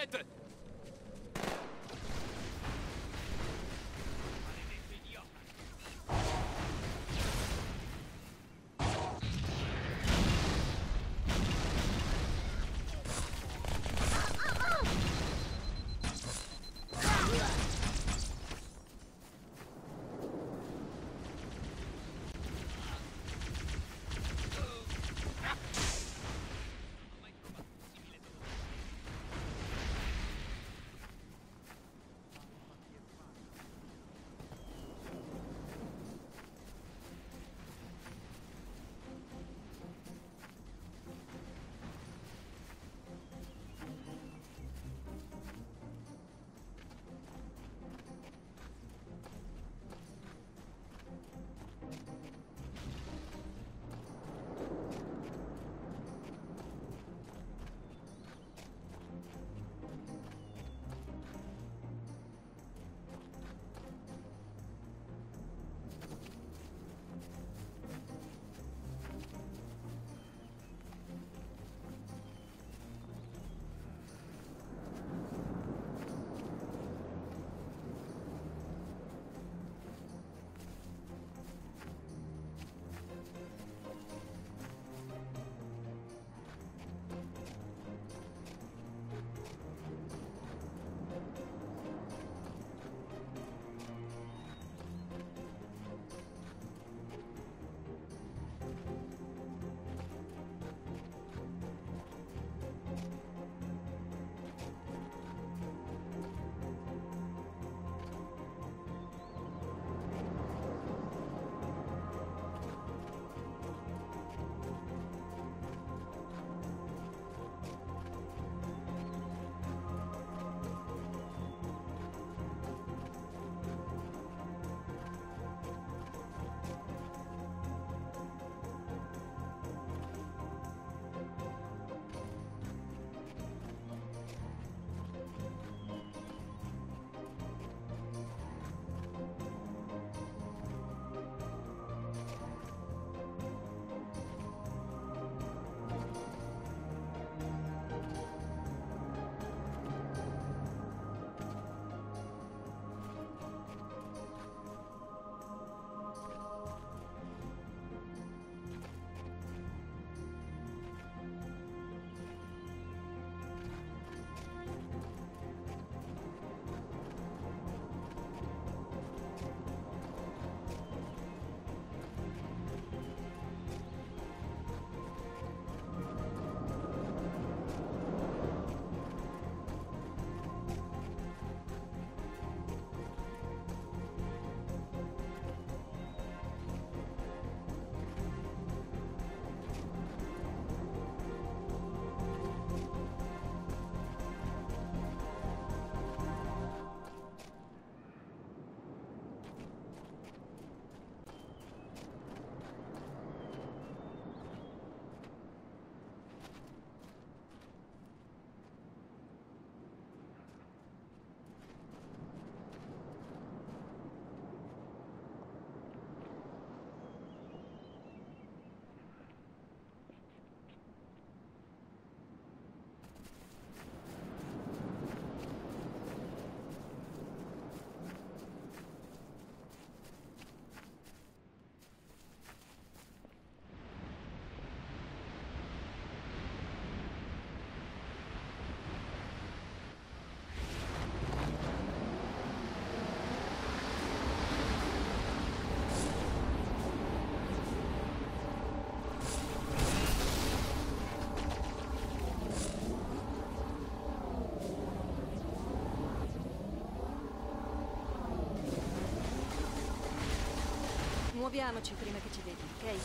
Convenant! Muoviamoci prima che ci vedi, ok?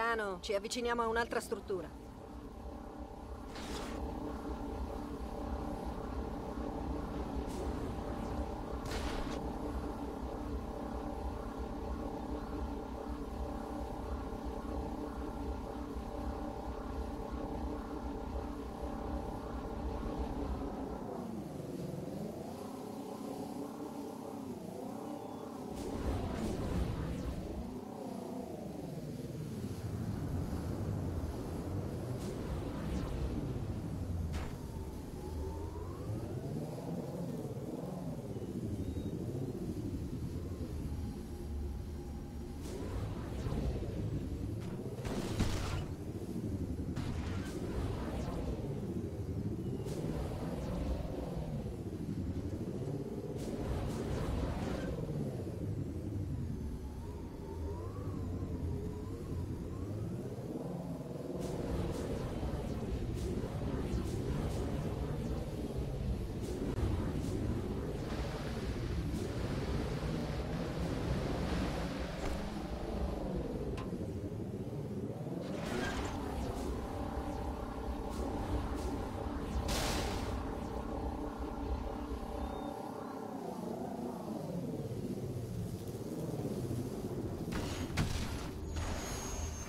Piano, ci avviciniamo a un'altra struttura.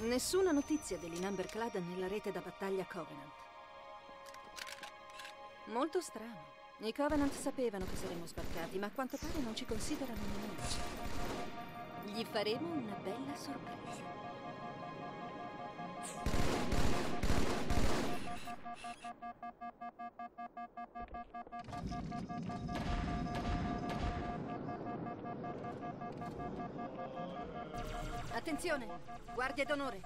Nessuna notizia dell'Inumberclad nella rete da battaglia Covenant. Molto strano. I Covenant sapevano che saremmo sbarcati, ma a quanto pare non ci considerano nemici. Gli faremo una bella sorpresa. Attenzione, guardie d'onore.